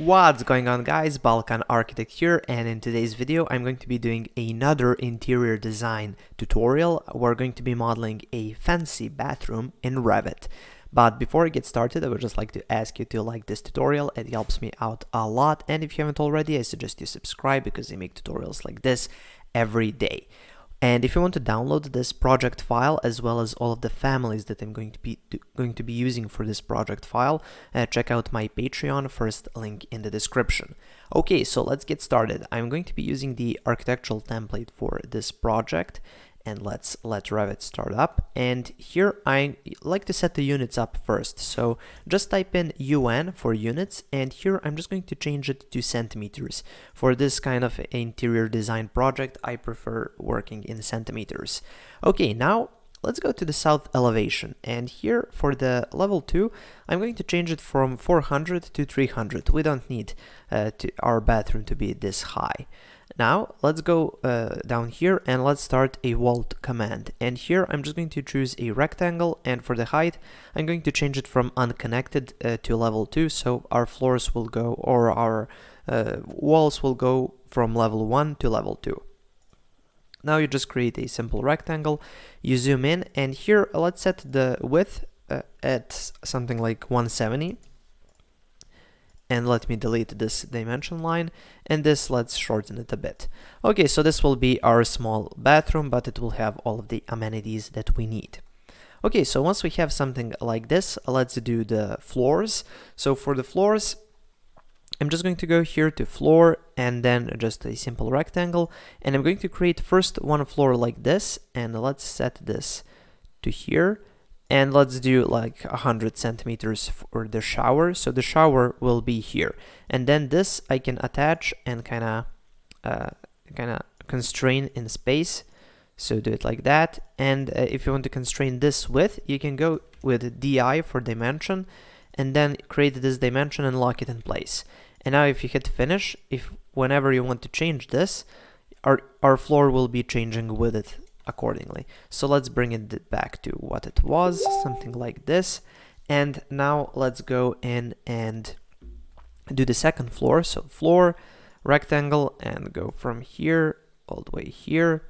What's going on, guys? Balkan Architect here, and in today's video I'm going to be doing another interior design tutorial. We're going to be modeling a fancy bathroom in Revit. But before I get started, I would just like to ask you to like this tutorial. It helps me out a lot, and if you haven't already, I suggest you subscribe because I make tutorials like this every day. And if you want to download this project file, as well as all of the families that I'm going to be using for this project file, check out my Patreon, first link in the description. Okay, so let's get started. I'm going to be using the architectural template for this project, and let's let Revit start up. And here I like to set the units up first. So just type in UN for units, and here I'm just going to change it to centimeters. For this kind of interior design project, I prefer working in centimeters. Okay, now let's go to the south elevation, and here for the level 2, I'm going to change it from 400 to 300. We don't need our bathroom to be this high. Now let's go down here and let's start a vault command, and here I'm just going to choose a rectangle, and for the height I'm going to change it from unconnected to level 2, so our floors will go, or our walls will go from level 1 to level 2. Now you just create a simple rectangle, you zoom in, and here let's set the width at something like 170. And let me delete this dimension line, and this, let's shorten it a bit. Okay, so this will be our small bathroom, but it will have all of the amenities that we need. Okay, so once we have something like this, let's do the floors. So for the floors, I'm just going to go here to floor and then just a simple rectangle, and I'm going to create first one floor like this, and let's set this to here. And let's do like 100 centimeters for the shower. So the shower will be here. And then this I can attach and kind of constrain in space. So do it like that. And if you want to constrain this width, you can go with DI for dimension and then create this dimension and lock it in place. And now if you hit finish, if whenever you want to change this, our floor will be changing with it accordingly. So let's bring it back to what it was, something like this. And now let's go in and do the second floor. So floor, rectangle, and go from here all the way here.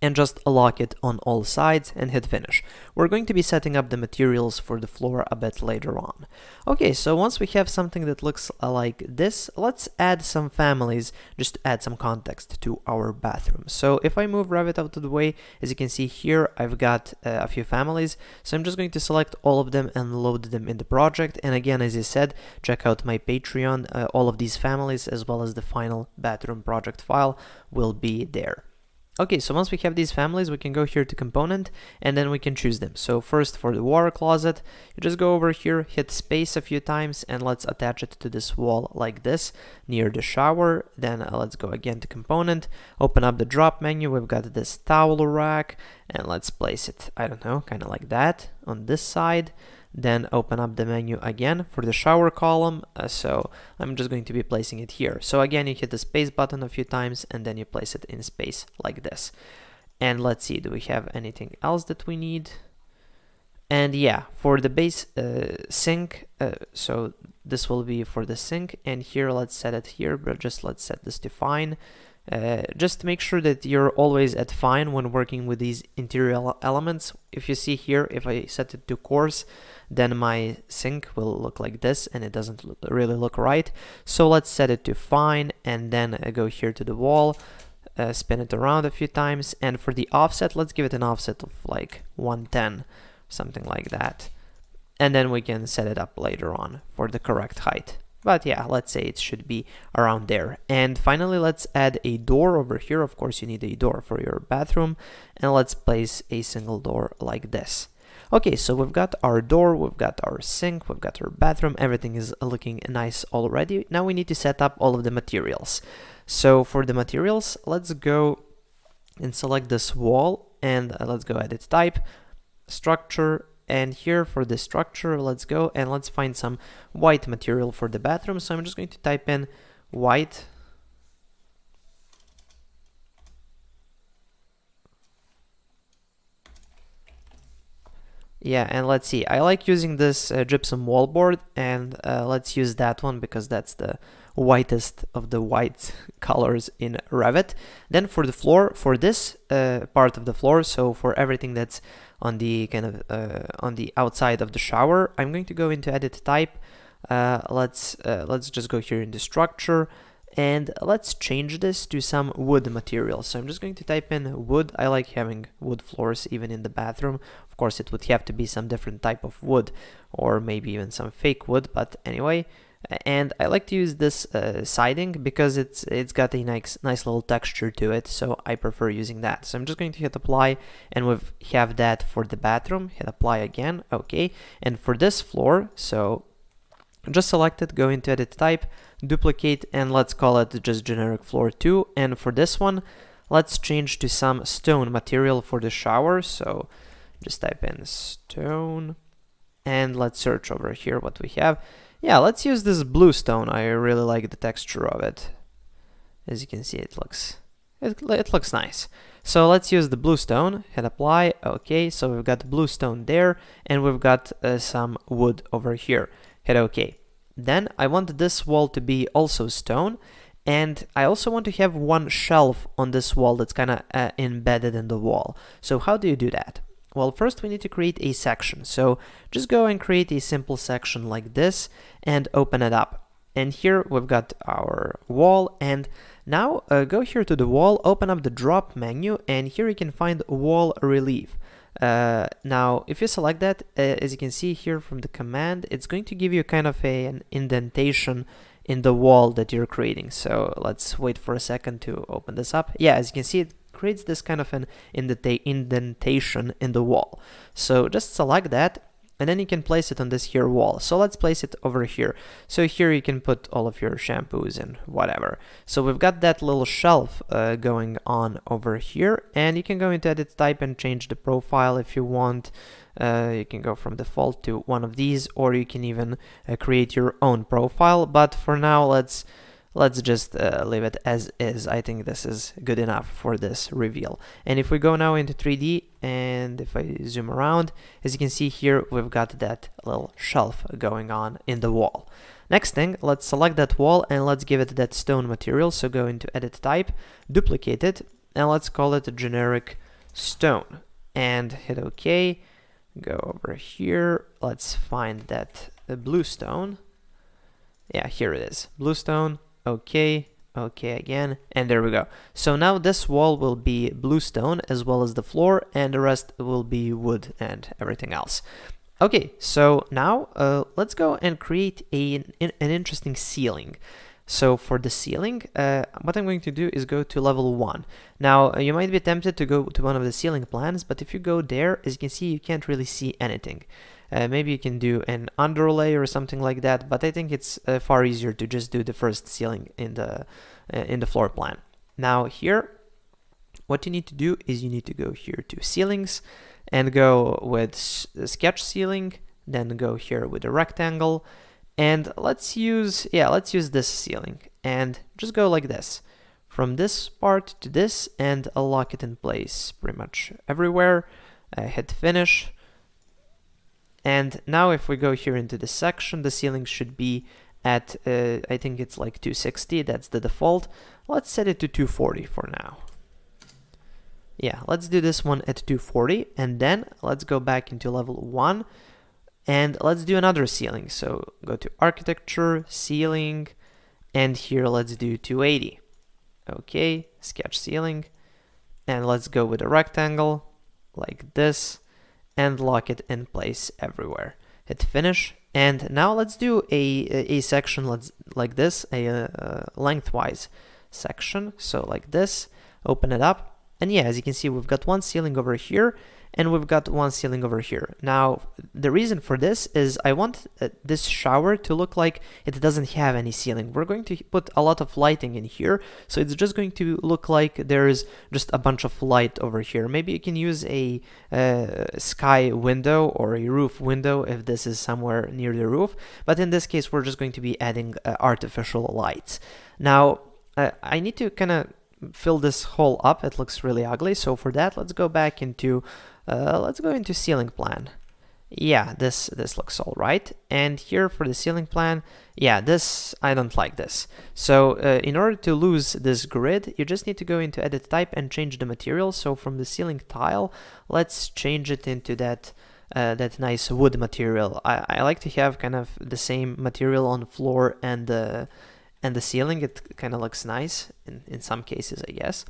And just lock it on all sides and hit finish. We're going to be setting up the materials for the floor a bit later on. Okay, so once we have something that looks like this, let's add some families just to add some context to our bathroom. So if I move Revit out of the way, as you can see here, I've got a few families. So I'm just going to select all of them and load them in the project. And again, as I said, check out my Patreon. All of these families, as well as the final bathroom project file, will be there. Okay, so once we have these families, we can go here to component and then we can choose them. So first for the water closet, you just go over here, hit space a few times, and let's attach it to this wall like this near the shower. Then let's go again to component, open up the drop menu. We've got this towel rack, and let's place it, I don't know, kind of like that on this side. Then open up the menu again for the shower column. So I'm just going to be placing it here. So again, you hit the space button a few times and then you place it in space like this. And let's see, do we have anything else that we need? And yeah, for the base sink, so this will be for the sink, and here let's set it here, but just let's set this to fine. Just make sure that you're always at fine when working with these interior elements. If you see here, if I set it to coarse, then my sink will look like this, and it doesn't really look right. So let's set it to fine, and then go here to the wall, spin it around a few times, and for the offset, let's give it an offset of like 110, something like that. And then we can set it up later on for the correct height. But yeah, let's say it should be around there. And finally, let's add a door over here. Of course, you need a door for your bathroom. And let's place a single door like this. Okay, so we've got our door, we've got our sink, we've got our bathroom. Everything is looking nice already. Now we need to set up all of the materials. So for the materials, let's go and select this wall. And let's go edit type, structure. And here for the structure, let's go and let's find some white material for the bathroom. So I'm just going to type in white. Yeah, and let's see, I like using this gypsum wallboard, and let's use that one because that's the whitest of the white colors in Revit. Then for the floor, for this part of the floor, so for everything that's on the kind of on the outside of the shower, I'm going to go into edit type. Let's just go here in the structure, and let's change this to some wood material. So I'm just going to type in wood. I like having wood floors even in the bathroom. Of course, it would have to be some different type of wood, or maybe even some fake wood, but anyway. And I like to use this siding because it's got a nice little texture to it, so I prefer using that. So I'm just going to hit apply, and we have that for the bathroom. Hit apply again, okay. And for this floor, so just select it, go into edit type, duplicate, and let's call it just generic floor 2. And for this one, let's change to some stone material for the shower. So just type in stone, and let's search over here what we have. Yeah, let's use this blue stone. I really like the texture of it. As you can see, it looks nice. So let's use the blue stone, hit apply, okay. So we've got blue stone there, and we've got some wood over here. Hit OK. Then I want this wall to be also stone, and I also want to have one shelf on this wall that's kind of embedded in the wall. So how do you do that? Well, first we need to create a section. So just go and create a simple section like this and open it up. And here we've got our wall, and now go here to the wall, open up the drop menu, and here you can find wall relief. Now, if you select that, as you can see here from the command, it's going to give you kind of an indentation in the wall that you're creating. So let's wait for a second to open this up. Yeah, as you can see, it creates this kind of an indentation in the wall. So just select that, and then you can place it on this here wall. So let's place it over here. So here you can put all of your shampoos and whatever. So we've got that little shelf going on over here, and you can go into edit type and change the profile if you want. You can go from default to one of these, or you can even create your own profile. But for now, let's just leave it as is. I think this is good enough for this reveal. And if we go now into 3D, and if I zoom around, as you can see here, we've got that little shelf going on in the wall. Next thing, let's select that wall, and let's give it that stone material. So go into edit type, duplicate it, and let's call it a generic stone. And hit OK, go over here, let's find that blue stone. Yeah, here it is, blue stone. Okay, okay again, and there we go. So now this wall will be blue stone as well as the floor, and the rest will be wood and everything else. Okay, so now let's go and create an interesting ceiling. So for the ceiling, what I'm going to do is go to level 1. Now, you might be tempted to go to one of the ceiling plans, but if you go there, as you can see, you can't really see anything. Maybe you can do an underlay or something like that, but I think it's far easier to just do the first ceiling in the floor plan. Now here, what you need to do is you need to go here to ceilings and go with sketch ceiling, then go here with a rectangle, and let's use this ceiling and just go like this. From this part to this, and I'll lock it in place pretty much everywhere. Hit finish. And now if we go here into the section, the ceiling should be at, I think it's like 260, that's the default. Let's set it to 240 for now. Yeah, let's do this one at 240, and then let's go back into level 1, and let's do another ceiling. So go to architecture, ceiling, and here let's do 280. Okay, sketch ceiling, and let's go with a rectangle like this, and lock it in place everywhere. Hit finish, and now let's do a section like this, a lengthwise section, so like this, open it up, and yeah, as you can see, we've got one ceiling over here, and we've got one ceiling over here. Now, the reason for this is I want this shower to look like it doesn't have any ceiling. We're going to put a lot of lighting in here, so it's just going to look like there's just a bunch of light over here. Maybe you can use a sky window or a roof window if this is somewhere near the roof, but in this case, we're just going to be adding artificial lights. Now, I need to kind of fill this hole up. It looks really ugly, so for that, let's go into ceiling plan, yeah, this looks all right. And here for the ceiling plan, yeah, this, I don't like this. So in order to lose this grid, you just need to go into edit type and change the material. So from the ceiling tile, let's change it into that that nice wood material. I like to have kind of the same material on the floor and the ceiling. It kind of looks nice in some cases, I guess.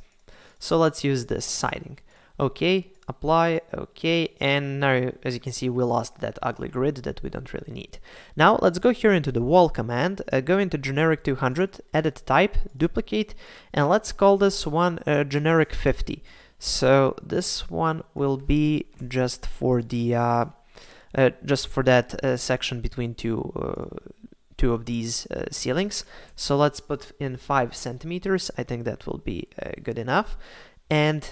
So let's use this siding. Okay, apply, okay, and now as you can see we lost that ugly grid that we don't really need. Now let's go here into the wall command, go into generic 200, edit type, duplicate, and let's call this one generic 50. So this one will be just for the just for that section between two of these ceilings. So let's put in 5 centimeters. I think that will be good enough. And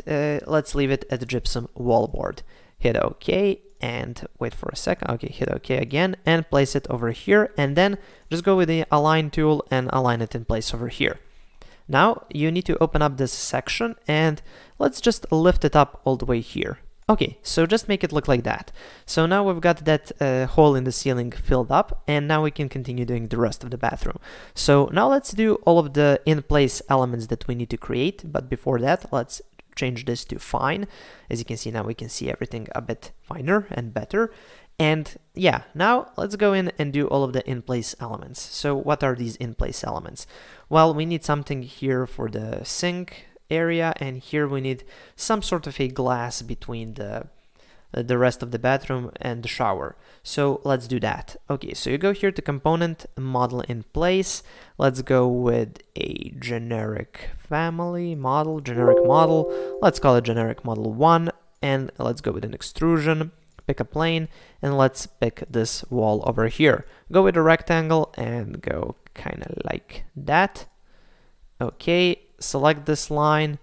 let's leave it at the gypsum wallboard. Hit OK and wait for a second. Okay, hit OK again and place it over here. And then just go with the align tool and align it in place over here. Now you need to open up this section and let's just lift it up all the way here. Okay, so just make it look like that. So now we've got that hole in the ceiling filled up, and now we can continue doing the rest of the bathroom. So now let's do all of the in-place elements that we need to create, but before that, let's change this to fine. As you can see, now we can see everything a bit finer and better. And yeah, now let's go in and do all of the in-place elements. So what are these in-place elements? Well, we need something here for the sink area, and here we need some sort of a glass between the rest of the bathroom and the shower. So let's do that. Okay, so you go here to component, model in place. Let's go with a generic family model, generic model. Let's call it generic model 1, and let's go with an extrusion. Pick a plane, and let's pick this wall over here. Go with a rectangle and go kind of like that. Okay, select this line,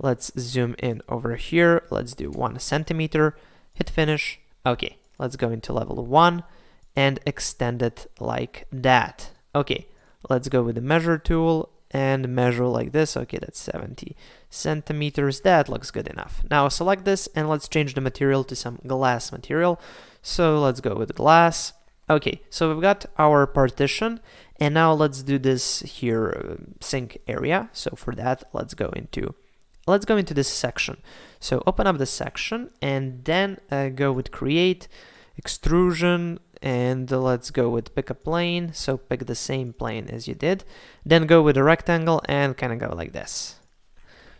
let's zoom in over here, let's do 1 centimeter, hit finish. Okay, let's go into level 1 and extend it like that. Okay, let's go with the measure tool and measure like this. Okay, that's 70 centimeters, that looks good enough. Now select this and let's change the material to some glass material. So let's go with glass. Okay, so we've got our partition, and now let's do this here sink area. So for that, let's go into this section. So open up the section and then go with create, extrusion, and let's go with pick a plane. So pick the same plane as you did, then go with a rectangle and kind of go like this.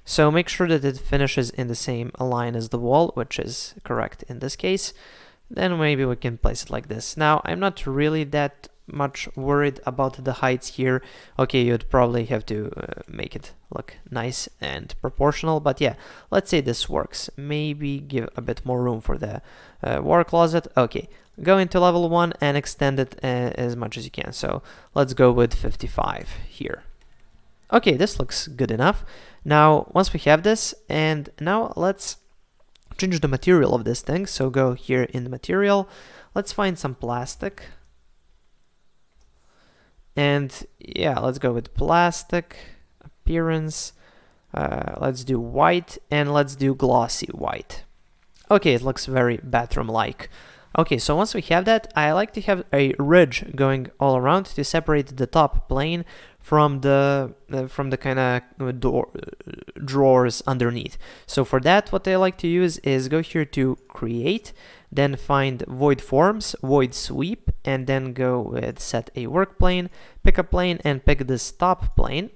So make sure that it finishes in the same line as the wall, which is correct in this case. Then maybe we can place it like this. Now, I'm not really that much worried about the heights here. Okay, you'd probably have to make it look nice and proportional, but yeah, let's say this works. Maybe give a bit more room for the war closet. Okay, go into level 1 and extend it as much as you can. So let's go with 55 here. Okay, this looks good enough. Now, once we have this, and now let's change the material of this thing. So go here in the material, let's find some plastic, and yeah, let's go with plastic appearance. Let's do white and let's do glossy white. Okay, it looks very bathroom like. Okay, so once we have that, I like to have a ridge going all around to separate the top plane from the kind of drawers underneath. So for that, what I like to use is go here to create, then find void forms, void sweep, and then go with set a work plane, pick a plane and pick this top plane,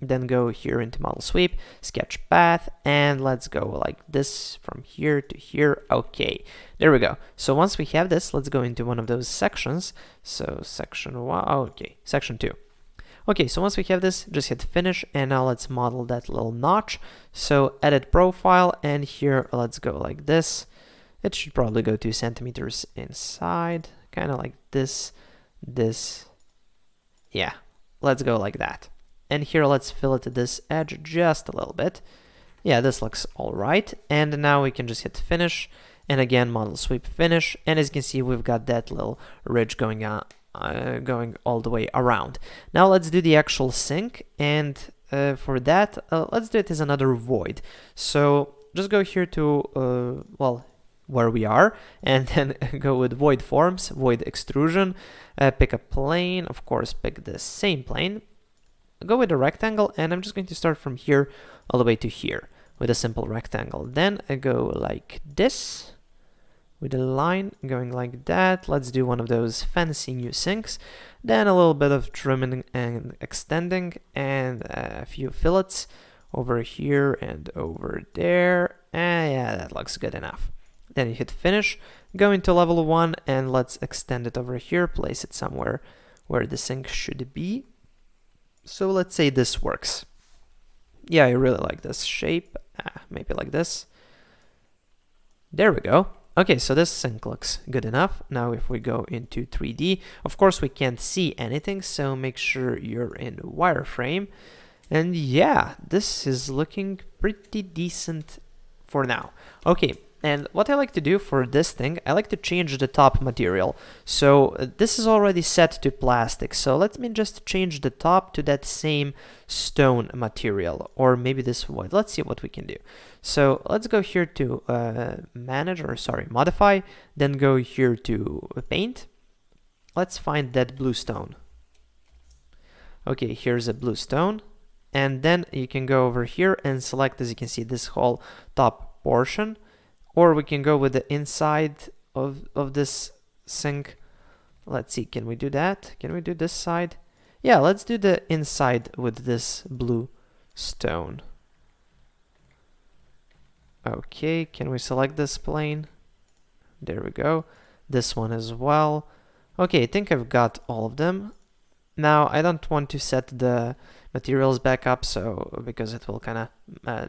then go here into model sweep, sketch path, and let's go like this from here to here. Okay, there we go. So once we have this, let's go into one of those sections. So section 1, okay, section 2. Okay, so once we have this, just hit finish, and now let's model that little notch. So edit profile, and here let's go like this. It should probably go 2 centimeters inside, kind of like this. Yeah, let's go like that. And here let's fill it to this edge just a little bit. Yeah, this looks all right. And now we can just hit finish, and again model sweep finish, and as you can see, we've got that little ridge going on. Going all the way around. Now let's do the actual sink, and for that let's do it as another void. So just go here to well, where we are, and then go with void forms, void extrusion, pick a plane, of course, pick the same plane, go with a rectangle, and I'm just going to start from here all the way to here with a simple rectangle. Then I go like this with a line going like that. Let's do one of those fancy new sinks. Then a little bit of trimming and extending and a few fillets over here and over there. And yeah, that looks good enough. Then you hit finish, go into level 1, and let's extend it over here, place it somewhere where the sink should be. So let's say this works. Yeah, I really like this shape. Maybe like this. There we go. Okay, so this sink looks good enough. Now if we go into 3D, of course we can't see anything, so make sure you're in wireframe. And yeah, this is looking pretty decent for now. Okay, and what I like to do for this thing, I like to change the top material. So this is already set to plastic, so let me just change the top to that same stone material, or maybe this wood. Let's see what we can do. So let's go here to manage, or sorry, modify, then go here to paint. Let's find that blue stone. Okay, here's a blue stone, and then you can go over here and select, as you can see, this whole top portion. Or we can go with the inside of this sink. Let's see, can we do that? Can we do this side? Yeah, let's do the inside with this blue stone. Okay, can we select this plane? There we go. This one as well. Okay, I think I've got all of them. Now, I don't want to set the materials back up, so because it will kind of,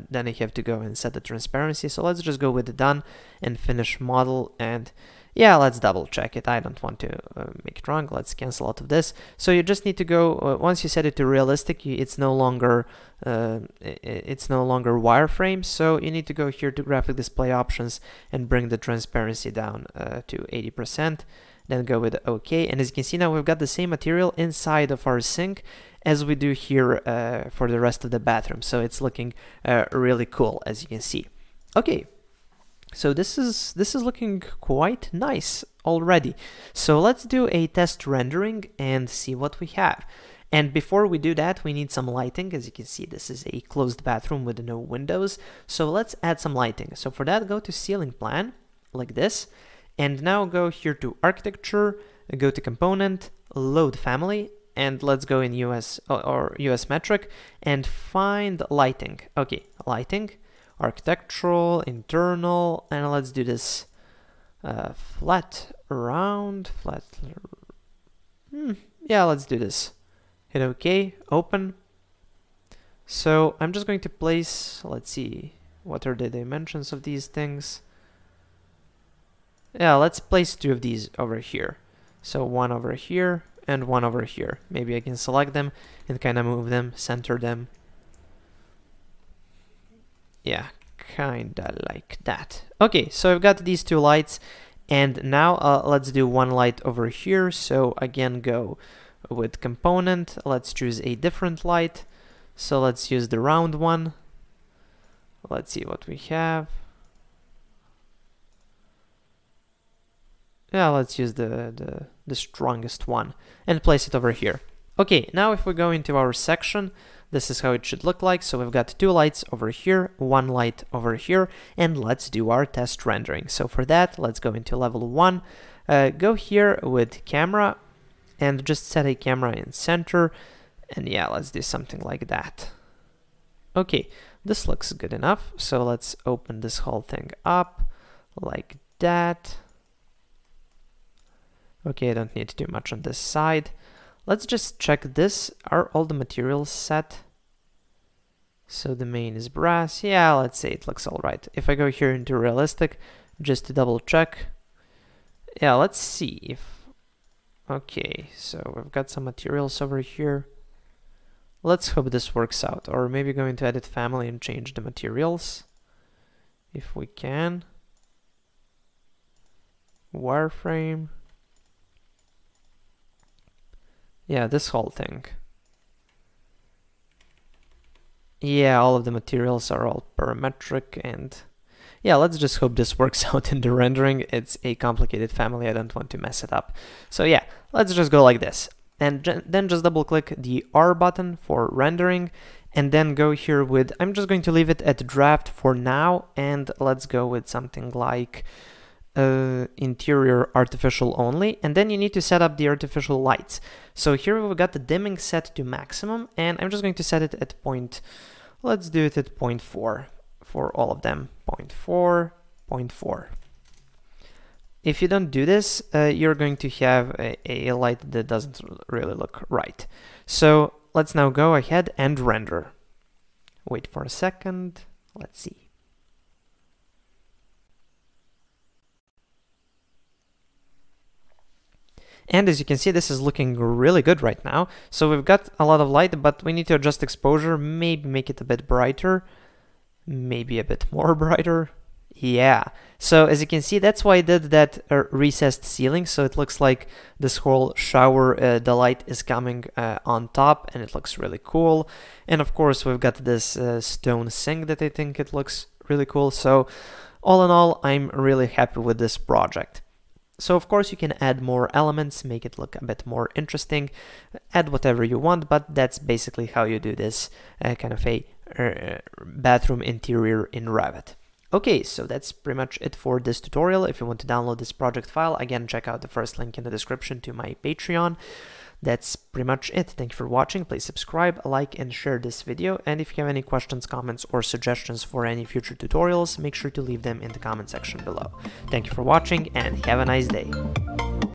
then you have to go and set the transparency. So let's just go with the done and finish model. And yeah, let's double check it. I don't want to make it wrong. Let's cancel out of this. So you just need to go, once you set it to realistic, it's no longer wireframe. So you need to go here to graphic display options and bring the transparency down to 80%. Then go with OK. And as you can see now, we've got the same material inside of our sink as we do here for the rest of the bathroom. So it's looking really cool, as you can see. Okay, so this is looking quite nice already. So let's do a test rendering and see what we have. And before we do that, we need some lighting. As you can see, this is a closed bathroom with no windows. So let's add some lighting. So for that, go to ceiling plan like this. And now go here to architecture, go to component, load family, and let's go in US or US metric and find lighting. Okay, lighting, architectural, internal, and let's do this flat, round, flat. Yeah, let's do this. Hit OK, open. So I'm just going to place, let's see, what are the dimensions of these things? Yeah, let's place two of these over here. So one over here and one over here. Maybe I can select them and kind of move them, center them. Yeah, kind of like that. Okay, so I've got these two lights. And now let's do one light over here. So again, go with component. Let's choose a different light. So let's use the round one. Let's see what we have. Yeah, let's use the strongest one and place it over here. Okay, now if we go into our section, this is how it should look like. So we've got two lights over here, one light over here, and let's do our test rendering. So for that, let's go into level 1, go here with camera and just set a camera in center. And yeah, let's do something like that. Okay, this looks good enough. So let's open this whole thing up like that. Okay, I don't need too much on this side. Let's just check this. Are all the materials set? So the main is brass. Yeah, let's say it looks all right. If I go here into realistic, just to double check. Yeah, let's see if... Okay, so we've got some materials over here. Let's hope this works out. Or maybe go into edit family and change the materials. If we can. Wireframe. Yeah, this whole thing. Yeah, all of the materials are all parametric and yeah, let's just hope this works out in the rendering. It's a complicated family. I don't want to mess it up. So yeah, let's just go like this. And then just double click the R button for rendering, and then go here with, I'm just going to leave it at draft for now, and let's go with something like interior artificial only. And then you need to set up the artificial lights. So here we've got the dimming set to maximum, and I'm just going to set it at point, let's do it at 0.4 for all of them, 0.4, 0.4. If you don't do this, you're going to have a light that doesn't really look right. So let's now go ahead and render. Wait for a second, let's see. And as you can see, this is looking really good right now. So we've got a lot of light, but we need to adjust exposure, maybe make it a bit brighter, maybe a bit more brighter. Yeah, so as you can see, that's why I did that recessed ceiling. So it looks like this whole shower, the light is coming on top, and it looks really cool. And of course, we've got this stone sink that I think it looks really cool. So all in all, I'm really happy with this project. So of course you can add more elements, make it look a bit more interesting, add whatever you want, but that's basically how you do this kind of a bathroom interior in Revit. Okay, so that's pretty much it for this tutorial. If you want to download this project file, again, check out the first link in the description to my Patreon. That's pretty much it. Thank you for watching. Please subscribe, like, and share this video. And if you have any questions, comments, or suggestions for any future tutorials, make sure to leave them in the comment section below. Thank you for watching, and have a nice day.